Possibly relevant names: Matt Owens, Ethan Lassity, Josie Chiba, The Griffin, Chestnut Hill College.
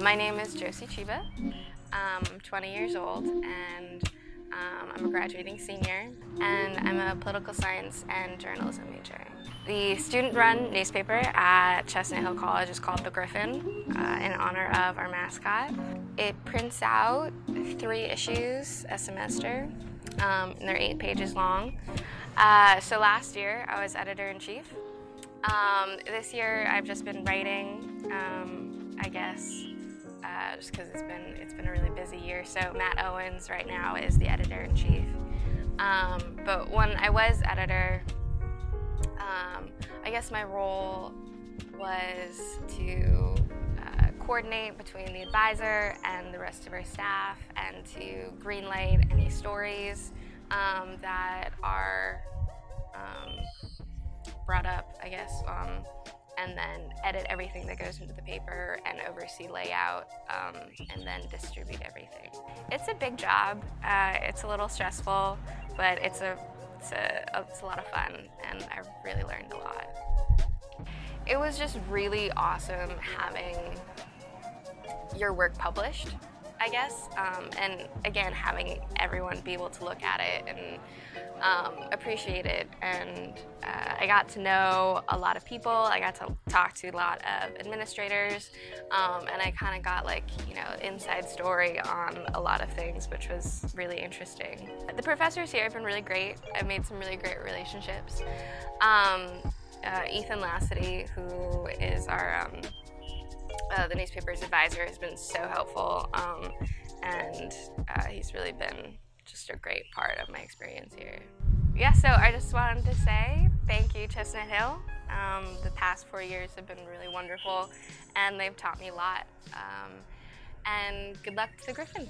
My name is Josie Chiba. I'm 20 years old and I'm a graduating senior, and I'm a political science and journalism major. The student-run newspaper at Chestnut Hill College is called The Griffin in honor of our mascot. It prints out 3 issues a semester, and they're 8 pages long. So last year I was editor-in-chief. This year I've just been writing, I guess, just because it's been a really busy year. So Matt Owens right now is the editor-in-chief. But when I was editor, I guess my role was to coordinate between the advisor and the rest of our staff, and to greenlight any stories that are brought up, I guess, and then edit everything that goes into the paper and oversee layout and then distribute everything. It's a big job. It's a little stressful, but it's a lot of fun, and I really learned a lot. It was just really awesome having your work published, I guess, and again having everyone be able to look at it and appreciate it. And I got to know a lot of people. I got to talk to a lot of administrators, and I kind of got, like, you know, inside story on a lot of things, which was really interesting. The professors here have been really great. I've made some really great relationships. Ethan Lassity, who is our the newspaper's advisor, has been so helpful, and he's really been just a great part of my experience here. Yeah, so I just wanted to say thank you, Chestnut Hill. The past 4 years have been really wonderful, and they've taught me a lot. And good luck to the Griffin.